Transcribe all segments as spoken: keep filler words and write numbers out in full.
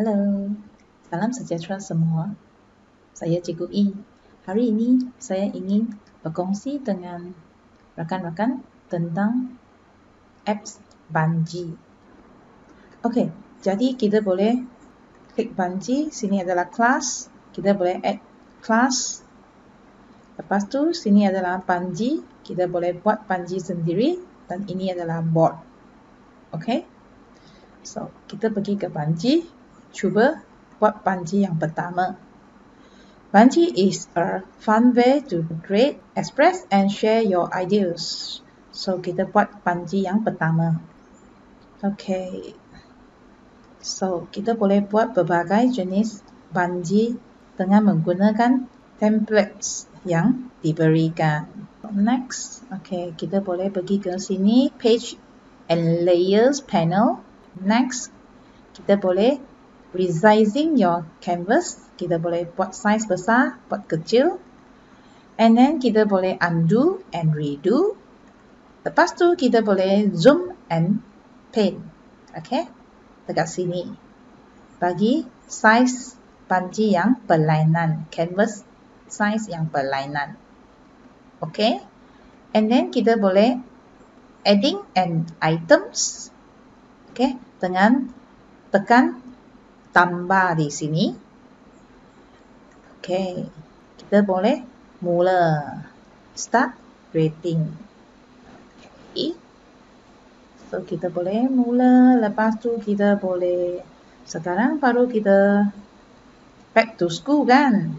Halo, salam sejahtera semua. Saya Cikgu E. Hari ini saya ingin berkongsi dengan rakan-rakan tentang apps Buncee. Oke, jadi kita boleh klik Buncee. Sini adalah class. Kita boleh add class. Lepas tu sini adalah Buncee. Kita boleh buat Buncee sendiri dan ini adalah board. Okey. So, kita pergi ke Buncee, cuba buat Buncee yang pertama. Buncee is a fun way to create, express and share your ideas. So, kita buat Buncee yang pertama. Okey. So, kita boleh buat berbagai jenis Buncee dengan menggunakan templates yang diberikan. Next, okay, kita boleh pergi ke sini, page and layers panel. Next, kita boleh resizing your canvas. Kita boleh buat size besar, buat kecil. And then kita boleh undo and redo. Lepas tu kita boleh zoom and paint. Okay, dekat sini. Bagi size Buncee yang berlainan, canvas size yang berlainan. Okay, and then kita boleh adding and items, okay, dengan tekan tambah di sini. Okay, kita boleh mula start creating. Okay, so kita boleh mula, lepas tu kita boleh sekarang baru kita back to school kan?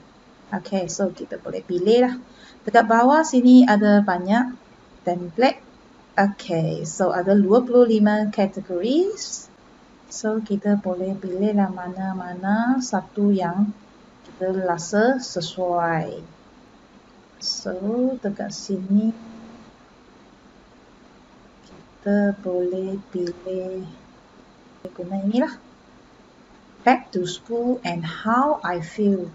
Okay, so kita boleh pilih lah. Dekat bawah sini ada banyak template. Okay, so ada dua puluh lima categories. So, kita boleh pilih lah mana-mana satu yang kita rasa sesuai. So, dekat sini kita boleh pilih guna inilah. Back to school and how I feel.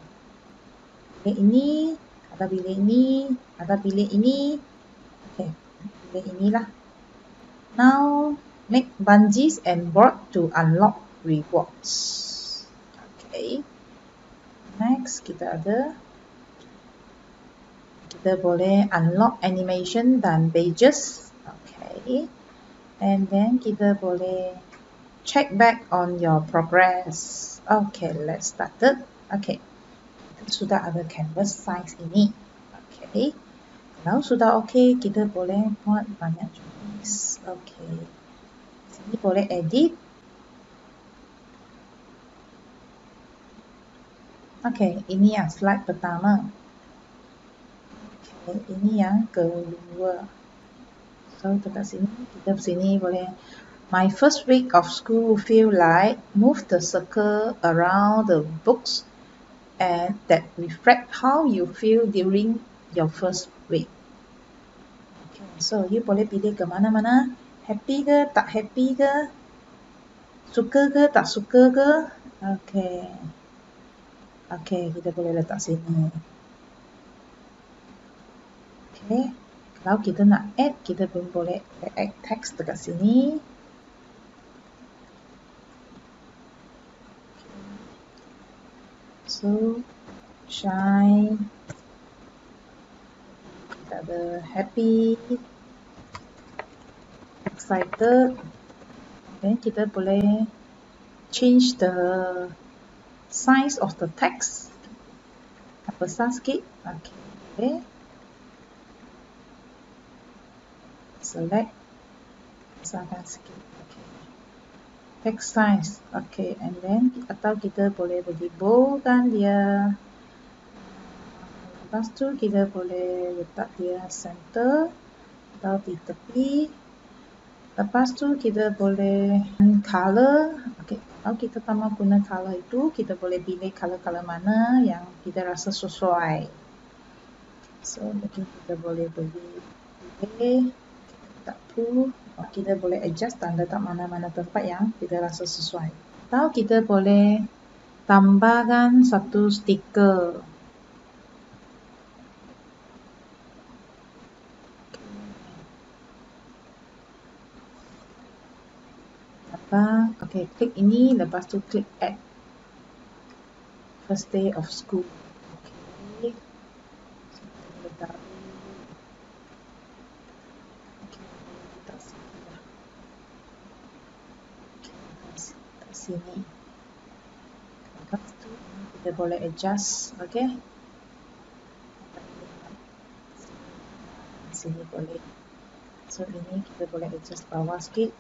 Okay, ini ada pilih ini, ada pilih ini. Okay, pilih inilah. Now, make Buncees and board to unlock rewards. Okay. Next, kita ada. Kita boleh unlock animation dan pages. Okay. And then, kita boleh check back on your progress. Okay, let's start it. Okay. Sudah ada canvas size ini. Okay. Kalau sudah okey, kita boleh buat banyak jenis. Okay. Sini boleh edit. Okay, ini yang slide pertama. Okay, ini yang kedua. So, dekat sini, kita sini boleh my first week of school feel like move the circle around the books and that reflect how you feel during your first week. Okay, so you boleh pilih ke mana-mana, happy ke, tak happy ke, suka ke, tak suka ke. Okay, okay, kita boleh letak sini. Okay, kalau kita nak add, kita pun boleh add text dekat sini. So, shine, kita ada happy, excited. Then kita boleh change the size of the text. Besar sikit. Okay. Select, besarkan sikit. Okay. Text size. Okay, and then atau kita boleh bagi bold kan dia. Lepas tu kita boleh letak dia center atau di tepi. Lepas tu kita boleh color. Okay, kalau kita tambah guna color itu, kita boleh pilih color-color mana yang kita rasa sesuai. So, mungkin kita boleh bagi pilih. Tak perlu. Kita boleh adjust dan letak mana-mana tempat yang kita rasa sesuai. Atau kita boleh tambahkan satu stiker. Apa? Okay, klik ini, lepas tu klik add. First day of school. Okay. So, kita letak sini lah. Okay, letak sini. Lepas tu, kita boleh adjust. Okay. Sini boleh. So, ini kita boleh adjust bawah sikit.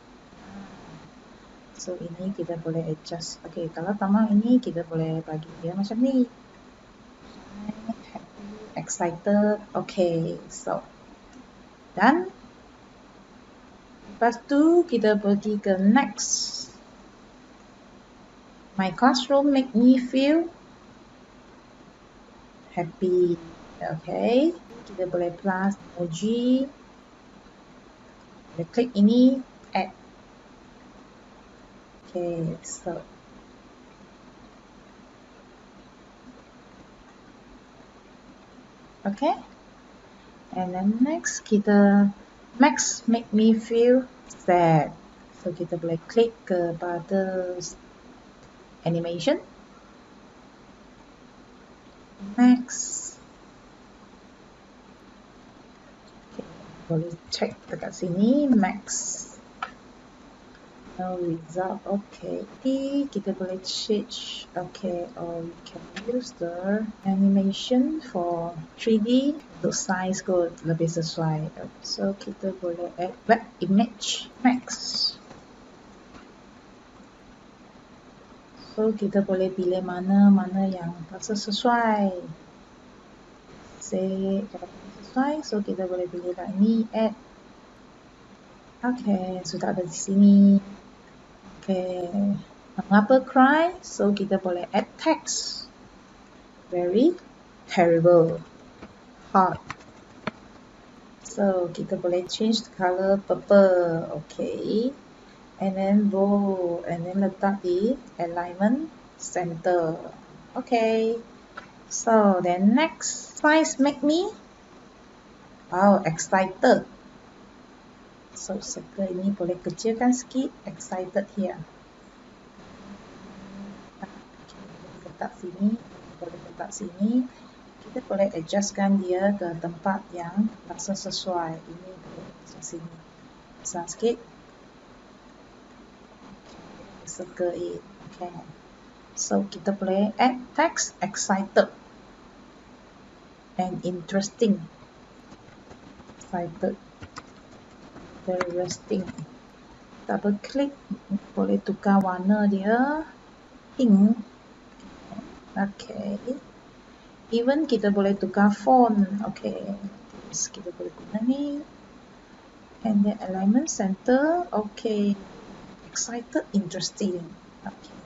So, ini kita boleh adjust. Okey, kalau tamak ini kita boleh bagi dia macam ni. Happy, excited. Okey, so. Dan, lepas tu kita pergi ke next. My classroom make me feel happy. Okey, kita boleh plus emoji. Kita klik ini, add. Okay, so okay, and then next kita Max make me feel sad. So kita boleh klik kepada animation. Max. Okay, boleh check dekat sini Max. No result. Okay, kita boleh change. Okay, or we can use the animation for three D untuk size kot lebih sesuai. So kita boleh add web image max. So kita boleh pilih mana mana yang rasa sesuai. Say sesuai. So kita boleh pilih lah ni add. Okay, sudah ada di sini. Okay, mengapa cry? So kita boleh add text. Very terrible, hard. So kita boleh change the color purple. Okay, and then bold, and then letak di alignment center. Okay, so then next size make me wow excited. So circle ini boleh kecilkan sikit. Excited here. Kita letak sini. Boleh letak sini. Kita boleh adjustkan dia ke tempat yang rasa sesuai. Ini boleh adjust sini. Besar sikit. Circle it. Okay. So kita boleh add text excited and interesting. Excited. Very resting. Double click, boleh tukar warna dia pink. Okay. Even kita boleh tukar font. Okay. Terus kita boleh guna ni. And the alignment center. Okay. Excited, interesting. Okay.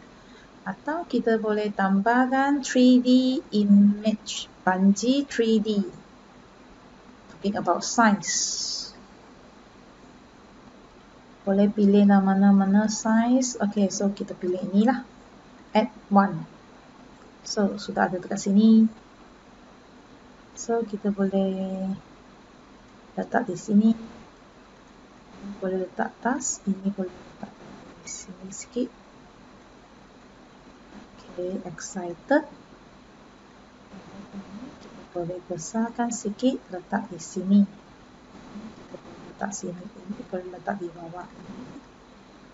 Atau kita boleh tambahkan three D image. Buncee three D. Talking about science. Boleh pilih mana-mana size. Okay, so kita pilih inilah. Add one. So, sudah ada dekat sini. So, kita boleh letak di sini. Boleh letak atas. Ini boleh letak di sini sikit. Okay, excited. Kita boleh besarkan sikit. Letak di sini. Letak sini, ini boleh letak di bawah.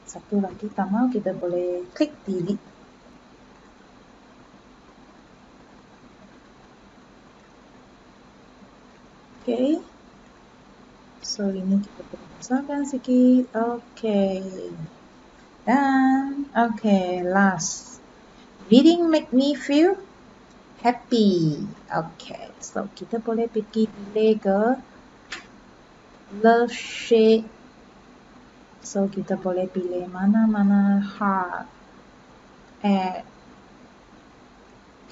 Satu lagi tambah, kita boleh klik delete. Okay, so ini kita boleh besarkan sikit. Okay, dan okay last reading make me feel happy. Okay, so kita boleh pergi delay ke love shape. So kita boleh pilih mana-mana heart. Add.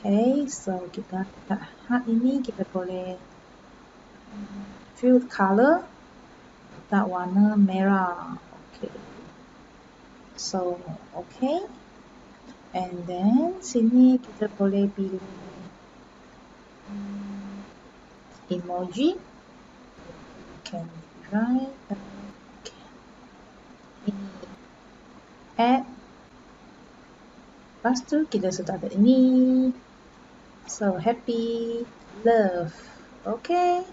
Okay, so kita letak heart ini. Kita boleh fill color. Letak warna merah. Okay. So, okay. And then sini kita boleh pilih emoji. Can right, okay. Add. Lepas tu kita sudah ada ini. So, happy, love. Okay.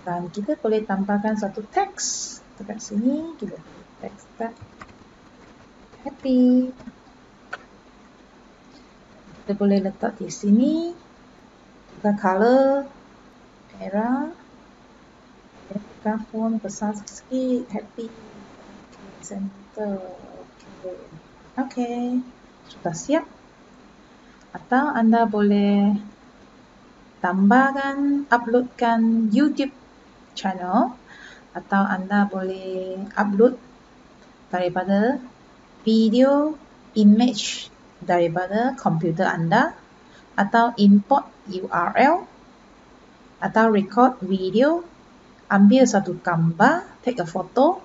Dan kita boleh tambahkan satu teks dekat sini. Kita teks tak happy. Kita boleh letak di sini. Kita color merah. Kita font besar sikit. Happy. Center. Okay. Okay. Sudah siap. Atau anda boleh tambahkan, uploadkan YouTube channel, atau anda boleh upload daripada video, image daripada komputer anda, atau import U R L, atau record video, ambil satu gambar, take a photo,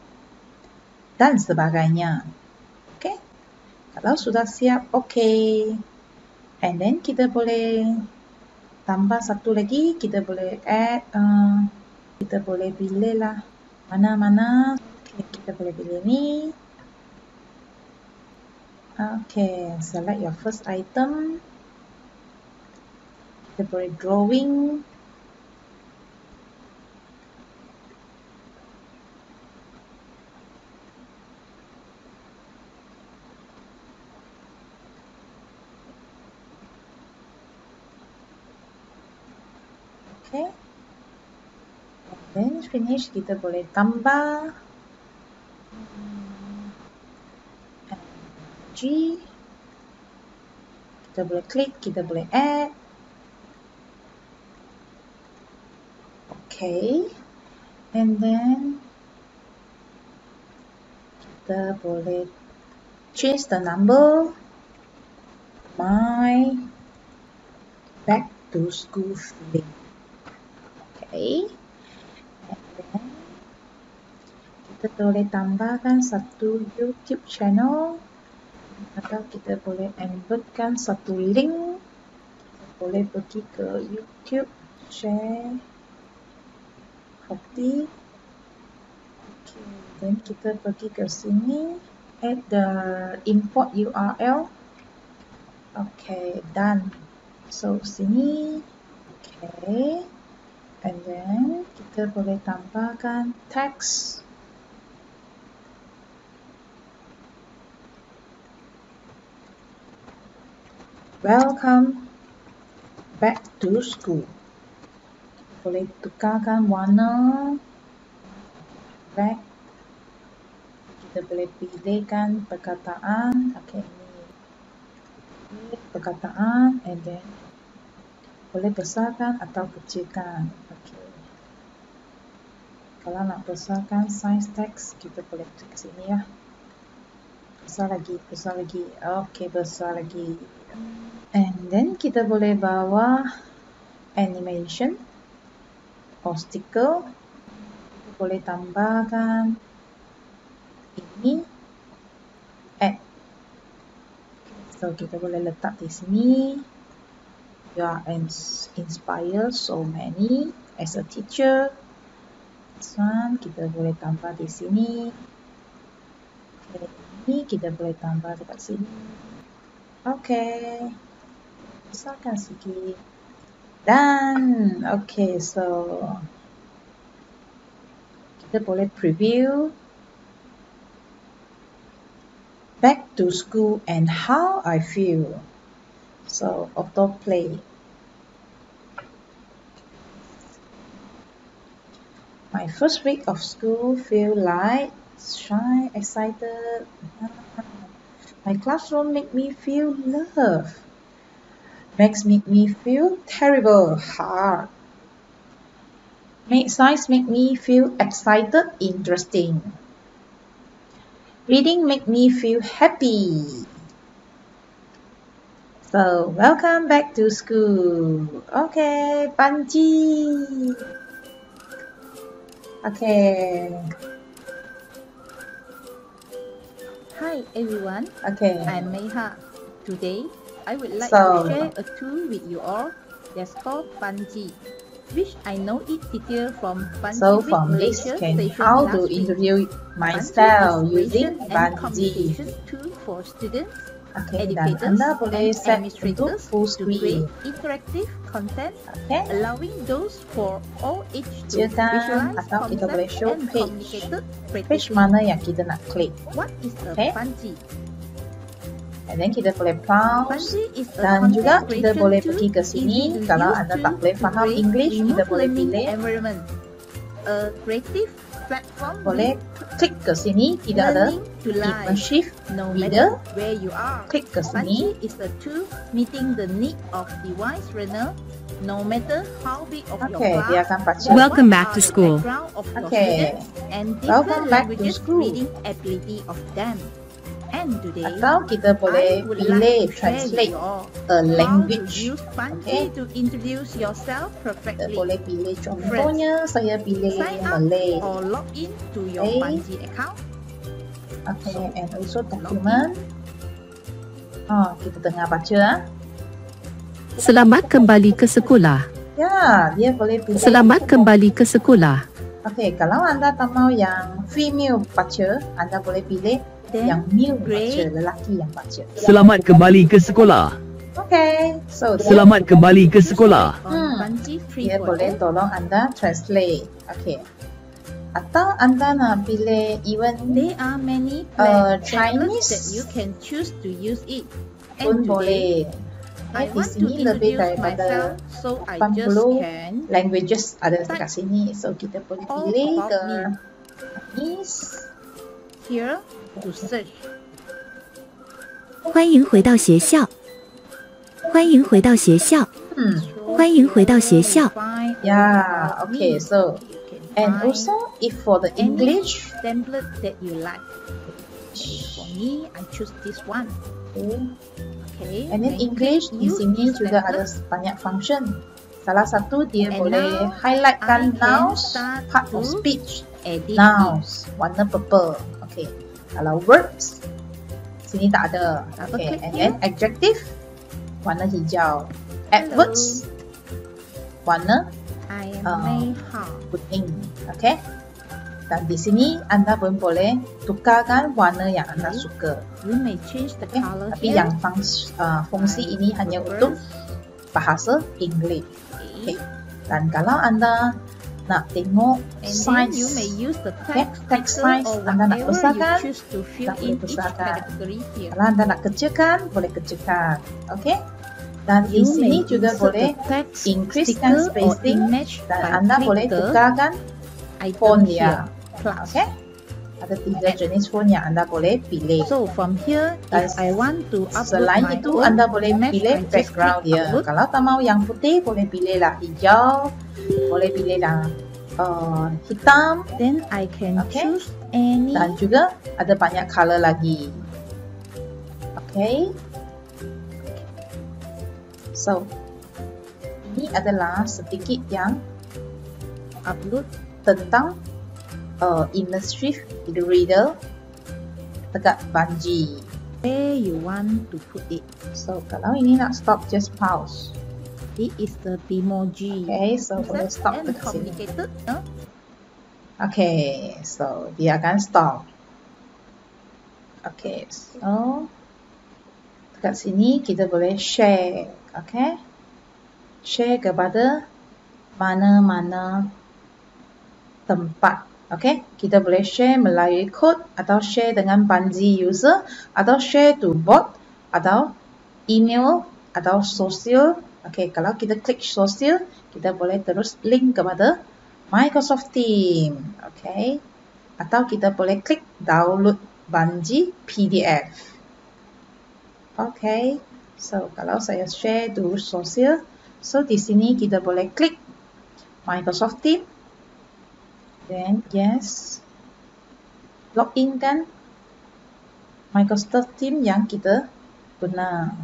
dan sebagainya. Okay? Kalau sudah siap, okay. And then kita boleh tambah satu lagi, kita boleh add, uh, kita boleh pilih lah mana-mana. Okay, kita boleh pilih ni. Okay, select your first item. Kita boleh drawing. Okay. Then finish, kita boleh tambah G, kita boleh klik, kita boleh add. Okay, and then kita boleh change the number, my back to school feeling. Okay. Kita boleh tambahkan satu YouTube channel, atau kita boleh embedkan satu link. Kita boleh pergi ke YouTube, share, copy. Okay. Dan kita pergi ke sini, add the import U R L. Okay, done. So sini, okay. And then kita boleh tambahkan teks. Welcome back to school. Boleh tukarkan warna back. Kita boleh pilihkan perkataan. Okay, ini perkataan, and then boleh besarkan atau kecilkan. Okay. Kalau nak besarkan size text, kita boleh klik sini ya. Besar lagi, besar lagi. Okay, besar lagi. And then kita boleh bawa animation or sticker. Kita boleh tambahkan ini. Add. So kita boleh letak di sini. You are inspired so many as a teacher. This one kita boleh tambah di sini. Okay, ini kita boleh tambah dekat sini. Okay, besarkan sikit. Done. Okay, so kita boleh preview. Back to school and how I feel. So autoplay. My first week of school feel light, shy, excited. My classroom make me feel love. Makes make me feel terrible, hard. Make science make me feel excited, interesting. Reading make me feel happy. So, welcome back to school. Okay, Buncee. Okay. Hi, everyone. Okay. I'm Meiha. Today, I would like so, to share a tool with you all that's called Buncee, which I know it detail from Buncee So, from this can how to introduce myself using Buncee. Tool for students Okay, educators, dan Anda boleh set untuk full screen. Interactive content, okay, allowing those for all age to visualize atau kita boleh show page, page mana yang kita nak klik. What is a okay. Buncee? And then kita boleh pause dan juga kita boleh pergi ke sini. Kalau Anda tak boleh faham English, kita boleh pilih. A creative platform boleh klik ke sini, tidak ada immersive reader. Klik ke sini. Okay, dia akan baca. Welcome back to school. Okay, welcome back to school. And today, atau kita boleh pilih like translate a language. Okay, to introduce yourself perfectly. Kita boleh pilih contohnya, saya pilih Malay. Or log in to your Buncee account. Okay, so, and also document. Oh, kita tengah baca. Selamat kembali ke sekolah. Ya, dia boleh pilih. Selamat kembali ke sekolah. Okay, kalau anda tak mau yang female baca, anda boleh pilih yang male baca, lelaki yang baca. Selamat kembali ke sekolah. Okay, so selamat kembali ke sekolah. Hmm, dia boleh tolong anda translate. Okay, atau anda nak pilih even there are many uh, Chinese that you can choose to use it. And boleh. I want to introduce myself, so I just can. Languages ada dekat sini, so kita boleh pilih ke Chinese. Here to search. 欢迎回到学校。欢迎回到学校。Hmm. 欢迎回到学校。Yeah, okay. So, and also if for the English template that you like. For me, I choose this one. Okay. And then English di sini juga ada banyak function. Salah satu dia boleh highlightkan nouns, part of speech, nouns, warna purple. Okay. Kalau verbs, sini tak ada. Okay. And then adjective, warna hijau. Adverbs, warna uh, kuning. Okay. Dan di sini anda pun boleh tukarkan warna yang anda suka. Okay. Tapi yang fungsi, uh, fungsi ini hanya untuk bahasa English. Okay. Dan kalau anda nak tengok size, okay, text size, anda nak besarkan, anda boleh besarkan. Kalau anda nak kecilkan, boleh kecilkan. Okay. Dan di sini juga boleh increase and spacing, dan anda boleh tukarkan font dia. Okay. Ada tiga jenis font yang anda boleh pilih. So from here, if I want to upload, selain itu anda boleh pilih background dia. Kalau tak mau yang putih, boleh pilihlah hijau, boleh pilihlah uh, hitam. Then I can okay. choose any. Dan juga ada banyak color lagi. Okay. So ini adalah sedikit yang upload tentang Uh, immersive reader dekat Buncee. Where you want to put it? So kalau ini nak stop, just pause. It is the emoji. Okay, so boleh stop dekat sini. Huh? Okay, so dia akan stop. Okay, so dekat sini kita boleh share, okay? Share kepada mana-mana tempat. Okay, kita boleh share melalui code atau share dengan Buncee user atau share to bot atau email atau sosial. Okay, kalau kita klik sosial, kita boleh terus link kepada Microsoft Team. Okay, atau kita boleh klik download Buncee P D F. Okay, so kalau saya share to sosial, so di sini kita boleh klik Microsoft Team. Then yes, login kan Microsoft Team yang kita guna.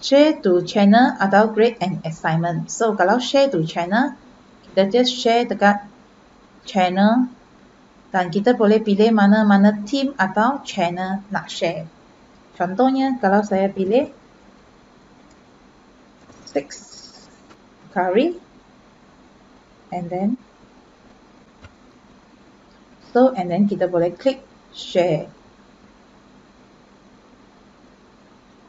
Share to channel atau grade and assignment. So kalau share to channel, kita just share dekat channel dan kita boleh pilih mana-mana team atau channel nak share. Contohnya kalau saya pilih six curry and then So, and then kita boleh klik share.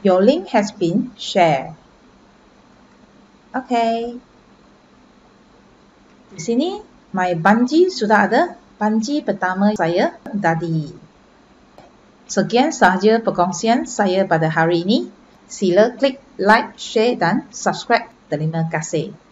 Your link has been shared. Okay. Di sini, my Buncee sudah ada. Buncee pertama saya tadi. Sekian sahaja perkongsian saya pada hari ini. Sila klik like, share dan subscribe. Terima kasih.